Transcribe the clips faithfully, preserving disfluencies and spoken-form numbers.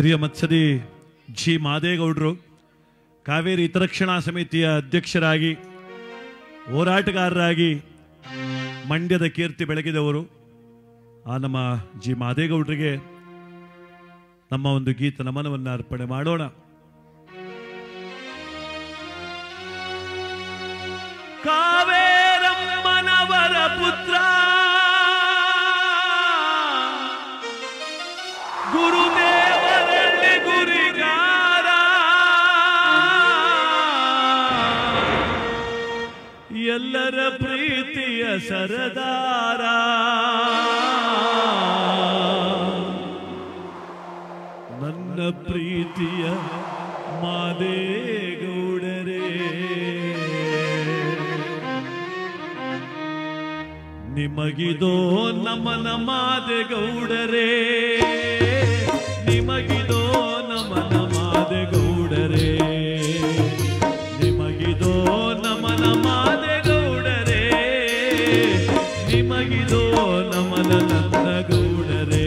ಹಿರಿಯ ಮತ್ಸದಿ ಜಿ ಮಾದೇಗೌಡರು ಕಾವೇರಿ ಹಿತರಕ್ಷಣಾ ಸಮಿತಿಯ ಅಧ್ಯಕ್ಷರಾಗಿ ಹೋರಾಟಗಾರರಾಗಿ ಮಂಡ್ಯದ ಕೀರ್ತಿ ಬೆಳಗಿದವರು ಆ ನಮ್ಮ ಜಿ ಮಾದೇಗೌಡರಿಗೆ ನಮ್ಮ ಒಂದು ಗೀತ ನಮನವನ್ನು ಅರ್ಪಣೆ ಮಾಡೋಣ. ಕಾವೇರಮ್ಮನವರ ಪುತ್ರ ಗುರುದೇವರಲ್ಲಿ ಗುರಿಗಾರ ಎಲ್ಲರ ಪ್ರೀತಿಯ ಸರದಾರ ನನ್ನ ಪ್ರೀತಿಯ ಮಾದೇಗೌಡರೇ ನಿಮಗಿದೋ ನಮನ ಮಾದೇಗೌಡರೇ ನಿಮಗಿದೋ ನಮನ ಮಾದೇಗೌಡರೇ ನಿಮಗಿದೋ ನಮನ ಮಾದೇಗೌಡರೇ ನಿಮಗಿದೋ ನಮನ ನಂದಗೌಡರೇ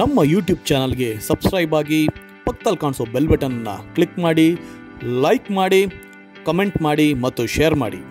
ನಮ್ಮ ಯೂಟ್ಯೂಬ್ ಚಾನೆಲ್ಗೆ ಸಬ್ಸ್ಕ್ರೈಬ್ ಆಗಿ ಪಕ್ಕದಲ್ಲಿ ಕಾಣಿಸೋ ಬೆಲ್ ಬಟನ್ ಅನ್ನು ಕ್ಲಿಕ್ ಮಾಡಿ, ಲೈಕ್ ಮಾಡಿ, ಕಮೆಂಟ್ ಮಾಡಿ ಮತ್ತು ಶೇರ್ ಮಾಡಿ।